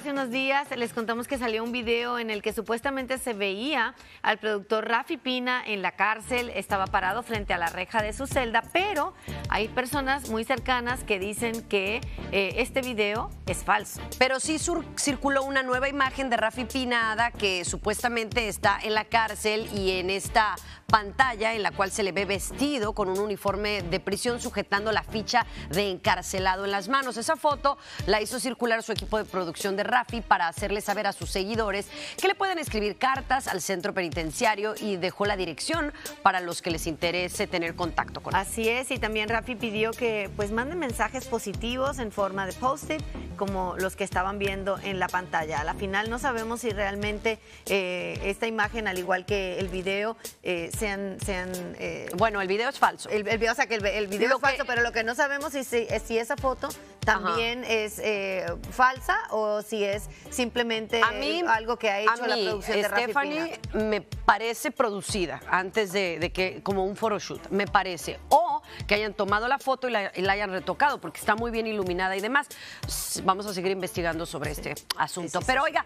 Hace unos días les contamos que salió un video en el que supuestamente se veía al productor Raphy Pina en la cárcel, estaba parado frente a la reja de su celda, pero hay personas muy cercanas que dicen que este video es falso. Pero sí circuló una nueva imagen de Raphy Pina, Ada, que supuestamente está en la cárcel, y en esta pantalla en la cual se le ve vestido con un uniforme de prisión sujetando la ficha de encarcelado en las manos. Esa foto la hizo circular su equipo de producción de Raphy para hacerle saber a sus seguidores que le pueden escribir cartas al centro penitenciario, y dejó la dirección para los que les interese tener contacto con él. Así es, y también Raphy pidió que pues manden mensajes positivos en forma de post-it, como los que estaban viendo en la pantalla. A la final no sabemos si realmente esta imagen, al igual que el video, bueno, el video es falso. El video es falso, pero lo que no sabemos es si esa foto también es falsa o si es simplemente algo que ha hecho la producción de Raphy Pina. A mí, Stephanie, me parece producida antes de que, como un photoshoot, me parece. O que hayan tomado la foto y la hayan retocado, porque está muy bien iluminada y demás. Vamos a seguir investigando sobre este asunto. Pero oiga...